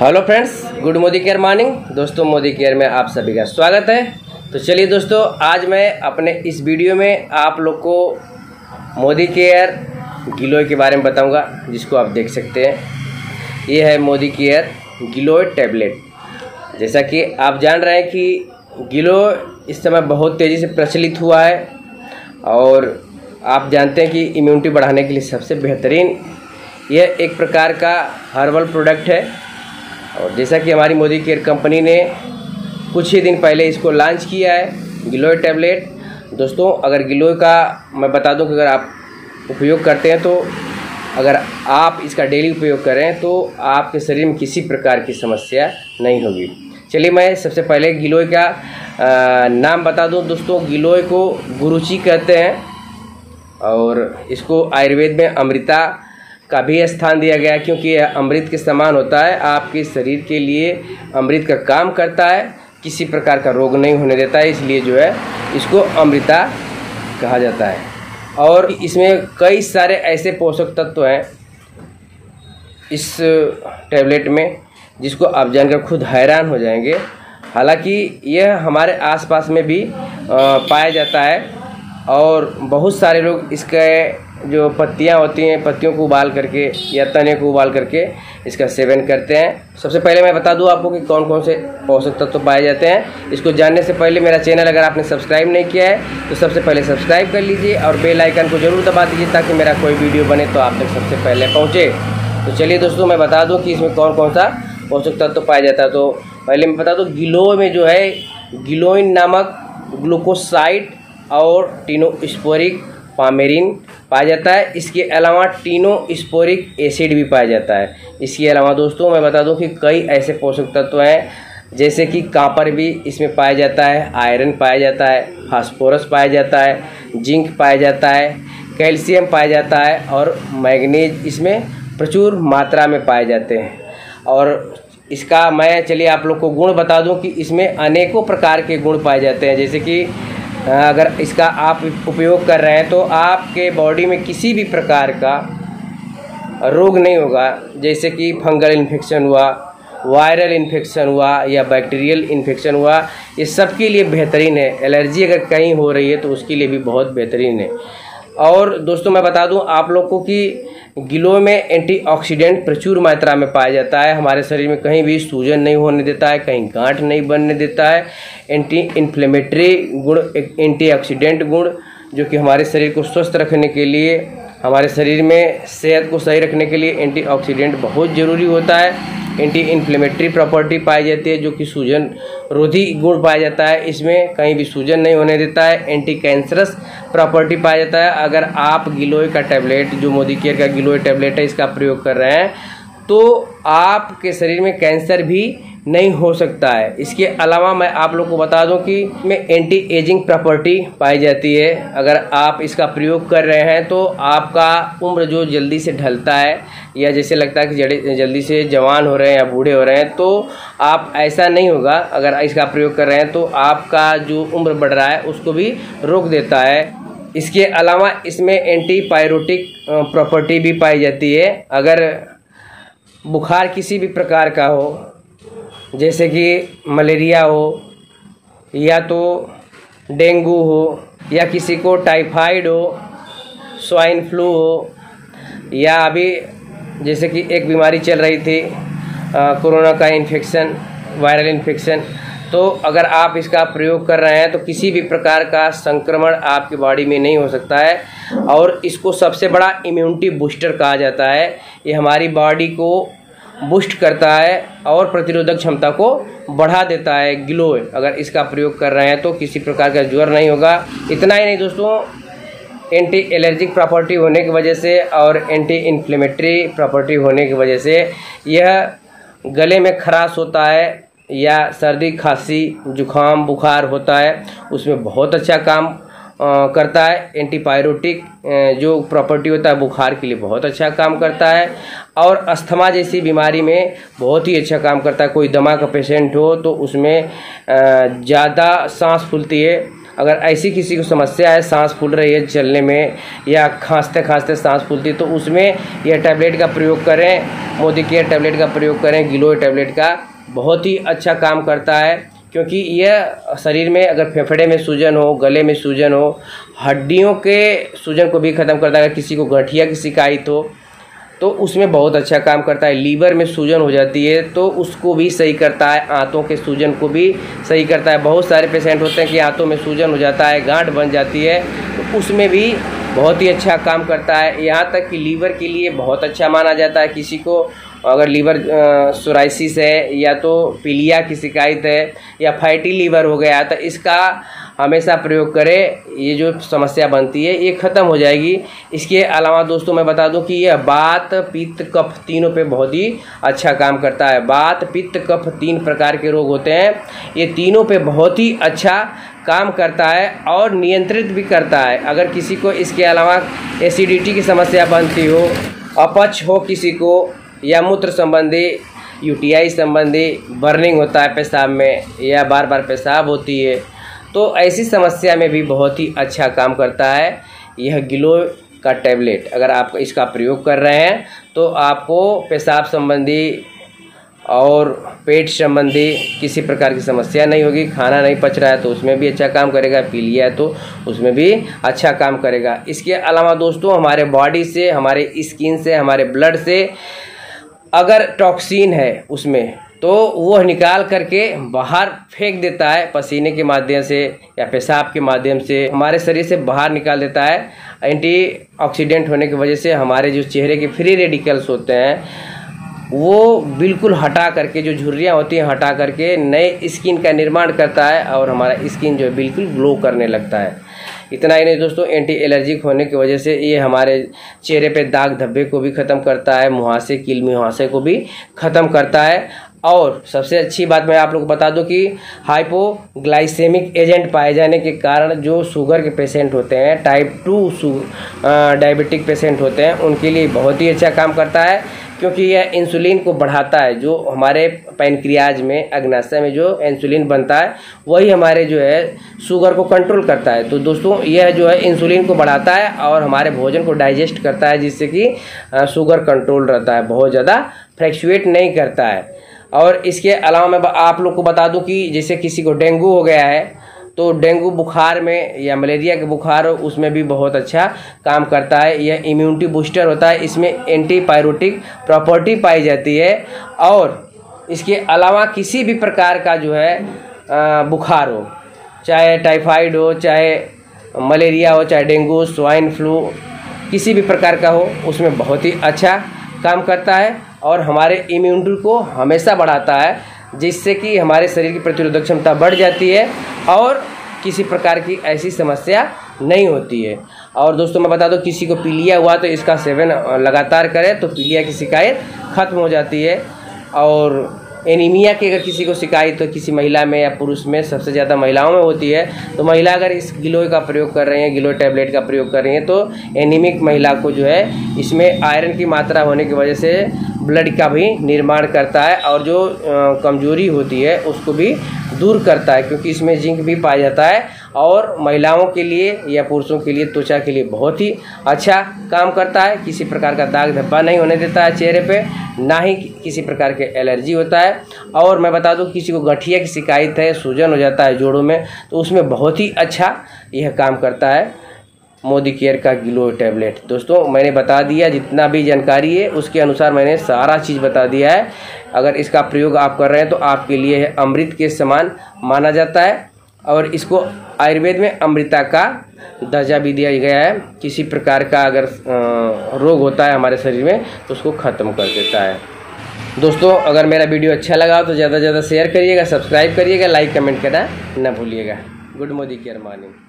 Hello friends, good Modi care morning. दोस्तों, Modi care में आप सभी का स्वागत है। तो चलिए दोस्तों, आज मैं अपने इस वीडियो में आप लोग को मोदी केयर गिलोय के बारे में बताऊंगा, जिसको आप देख सकते हैं। ये है मोदी केयर गिलोय टैबलेट। जैसा कि आप जान रहे हैं कि गिलोय इस समय बहुत तेज़ी से प्रचलित हुआ है और आप जानते हैं कि इम्यूनिटी बढ़ाने के लिए सबसे बेहतरीन यह एक प्रकार का हर्बल प्रोडक्ट है। और जैसा कि हमारी मोदी केयर कंपनी ने कुछ ही दिन पहले इसको लॉन्च किया है, गिलोय टैबलेट। दोस्तों, अगर गिलोय का मैं बता दूं कि अगर आप उपयोग करते हैं, तो अगर आप इसका डेली उपयोग करें तो आपके शरीर में किसी प्रकार की समस्या नहीं होगी। चलिए, मैं सबसे पहले गिलोय का नाम बता दूं। दोस्तों, गिलोय को गुरुचि कहते हैं और इसको आयुर्वेद में अमृता का भी स्थान दिया गया, क्योंकि यह अमृत के समान होता है। आपके शरीर के लिए अमृत का काम करता है, किसी प्रकार का रोग नहीं होने देता है, इसलिए जो है इसको अमृता कहा जाता है। और इसमें कई सारे ऐसे पोषक तत्व हैं इस टैबलेट में, जिसको आप जानकर खुद हैरान हो जाएंगे। हालांकि यह हमारे आसपास में भी पाया जाता है और बहुत सारे लोग इसके जो पत्तियाँ होती हैं, पत्तियों को उबाल करके या तने को उबाल करके इसका सेवन करते हैं। सबसे पहले मैं बता दूं आपको कि कौन कौन से पोषक तत्व पाए जाते हैं। इसको जानने से पहले मेरा चैनल अगर आपने सब्सक्राइब नहीं किया है तो सबसे पहले सब्सक्राइब कर लीजिए और बेल आइकन को ज़रूर दबा दीजिए, ताकि मेरा कोई वीडियो बने तो आप तक सबसे पहले पहुँचे। तो चलिए दोस्तों, मैं बता दूँ कि इसमें कौन कौन सा पोषक तत्व पाया जाता है। तो पहले मैं बता दूँ, गिलोय में जो है गिलोइन नामक ग्लूकोसाइड और टिनोस्पोरिक पामेरिन पाया जाता है। इसके अलावा टिनोस्पोरिक एसिड भी पाया जाता है। इसके अलावा दोस्तों, मैं बता दूं कि कई ऐसे पोषक तत्व हैं, जैसे कि कॉपर भी इसमें पाया जाता है, आयरन पाया जाता है, फास्फोरस पाया जाता है, जिंक पाया जाता है, कैल्शियम पाया जाता है और मैग्नीज इसमें प्रचुर मात्रा में पाए जाते हैं। और इसका मैं चलिए आप लोग को गुण बता दूँ कि इसमें अनेकों प्रकार के गुण पाए जाते हैं। जैसे कि अगर इसका आप उपयोग कर रहे हैं तो आपके बॉडी में किसी भी प्रकार का रोग नहीं होगा, जैसे कि फंगल इन्फेक्शन हुआ, वायरल इन्फेक्शन हुआ या बैक्टीरियल इन्फेक्शन हुआ। ये सब के लिए बेहतरीन है। एलर्जी अगर कहीं हो रही है तो उसके लिए भी बहुत बेहतरीन है। और दोस्तों, मैं बता दूं आप लोग को कि गिलोय में एंटीऑक्सीडेंट प्रचुर मात्रा में पाया जाता है। हमारे शरीर में कहीं भी सूजन नहीं होने देता है, कहीं गांठ नहीं बनने देता है। एंटी इन्फ्लेमेटरी गुण, एंटीऑक्सीडेंट गुण, जो कि हमारे शरीर को स्वस्थ रखने के लिए, हमारे शरीर में सेहत को सही रखने के लिए एंटीऑक्सीडेंट बहुत ज़रूरी होता है। एंटी इन्फ्लेमेटरी प्रॉपर्टी पाई जाती है, जो कि सूजन रोधी गुण पाया जाता है। इसमें कहीं भी सूजन नहीं होने देता है। एंटी कैंसरस प्रॉपर्टी पाया जाता है। अगर आप गिलोय का टैबलेट, जो मोदी केयर का गिलोय टैबलेट है, इसका प्रयोग कर रहे हैं तो आपके शरीर में कैंसर भी नहीं हो सकता है। इसके अलावा मैं आप लोग को बता दूं कि इसमें एंटी एजिंग प्रॉपर्टी पाई जाती है। अगर आप इसका प्रयोग कर रहे हैं तो आपका उम्र जो जल्दी से ढलता है, या जैसे लगता है कि जल्दी से जवान हो रहे हैं या बूढ़े हो रहे हैं, तो आप ऐसा नहीं होगा। अगर इसका प्रयोग कर रहे हैं तो आपका जो उम्र बढ़ रहा है उसको भी रोक देता है। इसके अलावा इसमें एंटीपायरोटिक प्रॉपर्टी भी पाई जाती है। अगर बुखार किसी भी प्रकार का हो, जैसे कि मलेरिया हो या तो डेंगू हो या किसी को टाइफाइड हो, स्वाइन फ्लू हो, या अभी जैसे कि एक बीमारी चल रही थी कोरोना का इन्फेक्शन, वायरल इन्फेक्शन, तो अगर आप इसका प्रयोग कर रहे हैं तो किसी भी प्रकार का संक्रमण आपकी बॉडी में नहीं हो सकता है। और इसको सबसे बड़ा इम्यूनिटी बूस्टर कहा जाता है। ये हमारी बॉडी को बूस्ट करता है और प्रतिरोधक क्षमता को बढ़ा देता है। गिलोय अगर इसका प्रयोग कर रहे हैं तो किसी प्रकार का ज्वर नहीं होगा। इतना ही नहीं दोस्तों, एंटी एलर्जिक प्रॉपर्टी होने की वजह से और एंटी इन्फ्लेमेटरी प्रॉपर्टी होने की वजह से यह गले में खराश होता है या सर्दी खांसी जुखाम बुखार होता है, उसमें बहुत अच्छा काम करता है। एंटीपायरोटिक जो प्रॉपर्टी होता है बुखार के लिए बहुत अच्छा काम करता है, और अस्थमा जैसी बीमारी में बहुत ही अच्छा काम करता है। कोई दमा का पेशेंट हो तो उसमें ज़्यादा सांस फूलती है अगर ऐसी किसी को समस्या है, सांस फूल रही है चलने में या खांसते खांसते सांस फूलती, तो उसमें यह टैबलेट का प्रयोग करें, मोदी केयर टैबलेट का प्रयोग करें। गिलोय टैबलेट का बहुत ही अच्छा काम करता है, क्योंकि यह शरीर में अगर फेफड़े में सूजन हो, गले में सूजन हो, हड्डियों के सूजन को भी ख़त्म करता है। अगर किसी को गठिया की शिकायत हो तो उसमें बहुत अच्छा काम करता है। लीवर में सूजन हो जाती है तो उसको भी सही करता है, आंतों के सूजन को भी सही करता है। बहुत सारे पेशेंट होते हैं कि आंतों में सूजन हो जाता है, गांठ बन जाती है, तो उसमें भी बहुत ही अच्छा काम करता है। यहाँ तक कि लीवर के लिए बहुत अच्छा माना जाता है। किसी को अगर लीवर सोराइसिस है या तो पीलिया की शिकायत है या फैटी लीवर हो गया, तो इसका हमेशा प्रयोग करें, ये जो समस्या बनती है ये ख़त्म हो जाएगी। इसके अलावा दोस्तों मैं बता दूं कि यह बात, पित्त, कफ तीनों पे बहुत ही अच्छा काम करता है। बात, पित्त, कफ तीन प्रकार के रोग होते हैं, ये तीनों पे बहुत ही अच्छा काम करता है और नियंत्रित भी करता है। अगर किसी को इसके अलावा एसिडिटी की समस्या बनती हो, अपच हो किसी को, या मूत्र संबंधी, यूटीआई संबंधी, बर्निंग होता है पेशाब में या बार बार पेशाब होती है, तो ऐसी समस्या में भी बहुत ही अच्छा काम करता है यह गिलोय का टैबलेट। अगर आप इसका प्रयोग कर रहे हैं तो आपको पेशाब संबंधी और पेट संबंधी किसी प्रकार की समस्या नहीं होगी। खाना नहीं पच रहा है तो उसमें भी अच्छा काम करेगा, पी लिया है तो उसमें भी अच्छा काम करेगा। इसके अलावा दोस्तों हमारे बॉडी से, हमारे स्किन से, हमारे ब्लड से अगर टॉक्सिन है उसमें, तो वह निकाल करके बाहर फेंक देता है, पसीने के माध्यम से या पेशाब के माध्यम से हमारे शरीर से बाहर निकाल देता है। एंटीऑक्सीडेंट होने की वजह से हमारे जो चेहरे के फ्री रेडिकल्स होते हैं वो बिल्कुल हटा करके, जो झुर्रियाँ होती हैं हटा करके नए स्किन का निर्माण करता है और हमारा स्किन जो है बिल्कुल ग्लो करने लगता है। इतना ही नहीं दोस्तों, एंटी एलर्जिक होने की वजह से ये हमारे चेहरे पे दाग धब्बे को भी ख़त्म करता है, मुहासे, किलमी मुहासे को भी ख़त्म करता है। और सबसे अच्छी बात मैं आप लोग को बता दूं कि हाइपोग्लाइसेमिक एजेंट पाए जाने के कारण जो शुगर के पेशेंट होते हैं, टाइप 2 डायबिटिक पेशेंट होते हैं, उनके लिए बहुत ही अच्छा काम करता है, क्योंकि यह इंसुलिन को बढ़ाता है। जो हमारे पैनक्रियाज में, अग्नाशय में जो इंसुलिन बनता है वही हमारे जो है शुगर को कंट्रोल करता है। तो दोस्तों यह जो है इंसुलिन को बढ़ाता है और हमारे भोजन को डाइजेस्ट करता है, जिससे कि शुगर कंट्रोल रहता है, बहुत ज़्यादा फ्लैक्चुएट नहीं करता है। और इसके अलावा मैं आप लोग को बता दूं कि जैसे किसी को डेंगू हो गया है तो डेंगू बुखार में या मलेरिया के बुखार हो उसमें भी बहुत अच्छा काम करता है। यह इम्यूनिटी बूस्टर होता है, इसमें एंटीपायरोटिक प्रॉपर्टी पाई जाती है। और इसके अलावा किसी भी प्रकार का जो है बुखार हो, चाहे टाइफाइड हो, चाहे मलेरिया हो, चाहे डेंगू, स्वाइन फ्लू, किसी भी प्रकार का हो, उसमें बहुत ही अच्छा काम करता है और हमारे इम्यूनिटी को हमेशा बढ़ाता है, जिससे कि हमारे शरीर की प्रतिरोधक क्षमता बढ़ जाती है और किसी प्रकार की ऐसी समस्या नहीं होती है। और दोस्तों मैं बता दूं, किसी को पीलिया हुआ तो इसका सेवन लगातार करें तो पीलिया की शिकायत ख़त्म हो जाती है। और एनीमिया की अगर किसी को शिकायत हो, किसी महिला में या पुरुष में, सबसे ज़्यादा महिलाओं में होती है, तो महिला अगर इस गिलोय का प्रयोग कर रही हैं, गिलोय टैबलेट का प्रयोग कर रही हैं, तो एनीमिक महिला को जो है इसमें आयरन की मात्रा होने की वजह से ब्लड का भी निर्माण करता है और जो कमजोरी होती है उसको भी दूर करता है, क्योंकि इसमें जिंक भी पाया जाता है। और महिलाओं के लिए या पुरुषों के लिए, त्वचा के लिए बहुत ही अच्छा काम करता है। किसी प्रकार का दाग धब्बा नहीं होने देता है चेहरे पे, ना ही किसी प्रकार के एलर्जी होता है। और मैं बता दूं, किसी को गठिया की शिकायत है, सूजन हो जाता है जोड़ों में, तो उसमें बहुत ही अच्छा यह काम करता है मोदी केयर का गिलोय टैबलेट। दोस्तों मैंने बता दिया, जितना भी जानकारी है उसके अनुसार मैंने सारा चीज़ बता दिया है। अगर इसका प्रयोग आप कर रहे हैं तो आपके लिए अमृत के समान माना जाता है और इसको आयुर्वेद में अमृता का दर्जा भी दिया गया है। किसी प्रकार का अगर रोग होता है हमारे शरीर में तो उसको ख़त्म कर देता है। दोस्तों अगर मेरा वीडियो अच्छा लगा तो ज़्यादा से ज़्यादा शेयर करिएगा, सब्सक्राइब करिएगा, लाइक कमेंट करना ना भूलिएगा। Good Modi care morning.